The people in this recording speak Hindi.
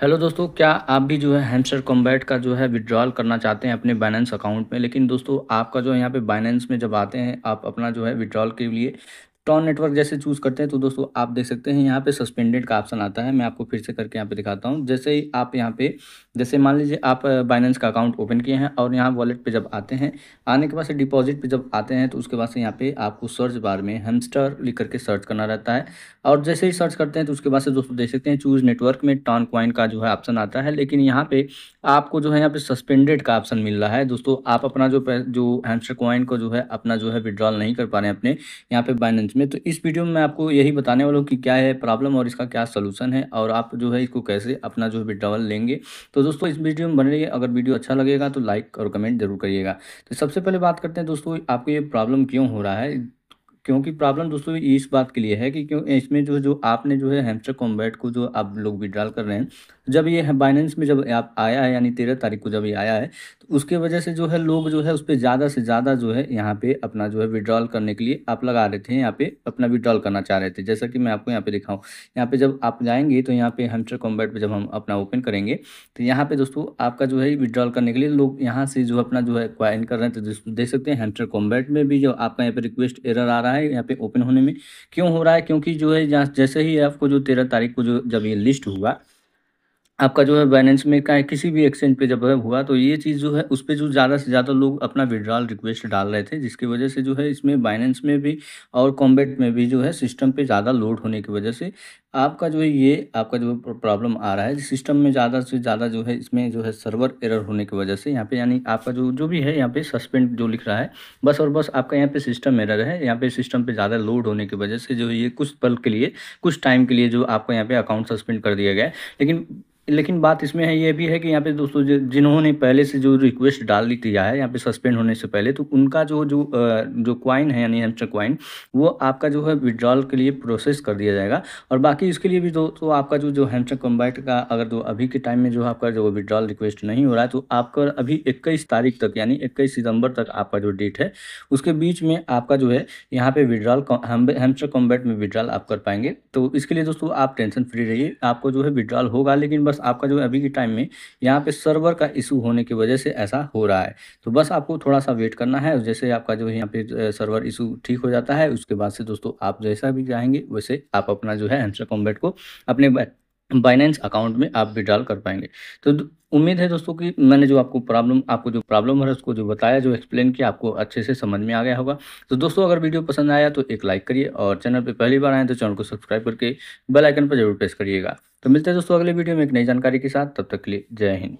हेलो दोस्तों, क्या आप भी जो है हैमस्टर कॉम्बैट का जो है विड्रॉल करना चाहते हैं अपने बाइनेंस अकाउंट में। लेकिन दोस्तों आपका जो है यहाँ पे बाइनेंस में जब आते हैं आप अपना जो है विड्रॉल के लिए टॉन नेटवर्क जैसे चूज़ करते हैं तो दोस्तों आप देख सकते हैं यहाँ पे सस्पेंडेड का ऑप्शन आता है। मैं आपको फिर से करके यहाँ पे दिखाता हूँ। जैसे ही आप यहाँ पे जैसे मान लीजिए आप बाइनेंस का अकाउंट ओपन किए हैं और यहाँ वॉलेट पे जब आते हैं, आने के बाद से डिपॉजिट पे जब आते हैं तो उसके बाद से यहाँ पे आपको सर्च बार में हैमस्टर लिख करके सर्च करना रहता है। और जैसे ही सर्च करते हैं तो उसके बाद से दोस्तों देख सकते हैं चूज़ नेटवर्क में टॉनकॉइन का जो है ऑप्शन आता है। लेकिन यहाँ पे आपको जो है यहाँ पे सस्पेंडेड का ऑप्शन मिल रहा है। दोस्तों आप अपना जो हैमस्टर कॉइन को जो है अपना जो है विड्रॉल नहीं कर पा रहे हैं अपने यहाँ पे बाइनेंस में, तो इस वीडियो में मैं आपको यही बताने वाला हूँ कि क्या है प्रॉब्लम और इसका क्या सलूशन है और आप जो है इसको कैसे अपना जो है विड्रॉल लेंगे। तो दोस्तों इस वीडियो में बने रहिए। अगर वीडियो अच्छा लगेगा तो लाइक और कमेंट जरूर करिएगा। तो सबसे पहले बात करते हैं दोस्तों आपको ये प्रॉब्लम क्यों हो रहा है, क्योंकि प्रॉब्लम दोस्तों इस बात के लिए है कि क्यों इसमें जो आपने जो है हैमस्टर कॉम्बैट को जो आप लोग विड्रॉल कर रहे हैं, जब ये बाइनेंस में जब आप आया है यानी 13 तारीख को जब ये आया है तो उसके वजह से जो है लोग जो है उस पर ज़्यादा से ज़्यादा जो है यहाँ पे अपना जो है विड्रॉल करने के लिए आप लगा रहे थे, यहाँ पे अपना विड्रॉल करना चाह रहे थे। जैसा कि मैं आपको यहाँ पे दिखाऊँ, यहाँ पे जब आप जाएंगे तो यहाँ पे हैमस्टर कॉम्बैट पे जब हम अपना ओपन करेंगे तो यहाँ पे दोस्तों आपका जो है विड्रॉल करने के लिए लोग यहाँ से जो अपना जो है क्वाइन कर रहे हैं। तो देख सकते हैं हैमस्टर कॉम्बैट में भी जो आपका यहाँ पे रिक्वेस्ट एरर आ रहा है यहाँ पे ओपन होने में क्यों हो रहा है, क्योंकि जो है जैसे ही आपको जो 13 तारीख को जो जब ये लिस्ट हुआ आपका जो है बाइनेंस में का किसी भी एक्सचेंज पे जब हुआ तो ये चीज़ जो है उस पर जो ज़्यादा से ज़्यादा लोग अपना विड्रॉल रिक्वेस्ट डाल रहे थे, जिसकी वजह से जो है इसमें बाइनेंस में भी और कॉम्बैट में भी जो है सिस्टम पे ज़्यादा लोड होने की वजह से आपका जो है ये आपका जो प्रॉब्लम आ रहा है सिस्टम में ज़्यादा से ज़्यादा जो है इसमें जो है सर्वर एरर होने की वजह से यहाँ पे यानी आपका जो भी है यहाँ पे सस्पेंड जो लिख रहा है बस और बस आपका यहाँ पे सिस्टम एरर है। यहाँ पे सिस्टम पे ज़्यादा लोड होने की वजह से जो ये कुछ पल के लिए कुछ टाइम के लिए जो आपका यहाँ पे अकाउंट सस्पेंड कर दिया गया है। लेकिन बात इसमें है ये भी है कि यहाँ पे दोस्तों जिन्होंने पहले से जो रिक्वेस्ट डाल दिया है यहाँ पे सस्पेंड होने से पहले, तो उनका जो क्वाइन है यानी हैमस्टर क्वाइन वो आपका जो है विड्रॉल के लिए प्रोसेस कर दिया जाएगा। और बाकी इसके लिए भी दोस्तों आपका जो हैमस्टर कॉम्बैट का अगर अभी के टाइम में जो आपका जो विड्रॉल रिक्वेस्ट नहीं हो रहा है तो आपका अभी 21 तारीख तक यानी 21 सितम्बर तक आपका जो डेट है उसके बीच में आपका जो है यहाँ पर विड्रॉल हैमस्टर कॉम्बैट में विड्रॉल आप कर पाएंगे। तो इसके लिए दोस्तों आप टेंशन फ्री रहिए, आपको जो है विड्रॉल होगा। लेकिन बस आपका जो अभी के टाइम में यहाँ पे सर्वर का इशू होने की वजह से ऐसा हो रहा है। तो बस आपको थोड़ा सा वेट करना है। जैसे आपका जो यहाँ पे सर्वर इशू ठीक हो जाता है उसके बाद से दोस्तों आप जैसा भी चाहेंगे वैसे आप अपना जो है हैमस्टर कॉम्बैट को अपने बाइनेंस अकाउंट में आप विड्रॉल कर पाएंगे। तो उम्मीद है दोस्तों कि मैंने जो आपको जो प्रॉब्लम है उसको जो बताया जो एक्सप्लेन किया आपको अच्छे से समझ में आ गया होगा। तो दोस्तों अगर वीडियो पसंद आया तो एक लाइक करिए और चैनल पे पहली बार आए तो चैनल को सब्सक्राइब करके बेल आइकन पर जरूर प्रेस करिएगा। तो मिलते हैं दोस्तों अगले वीडियो में एक नई जानकारी के साथ। तब तक के लिए जय हिंद।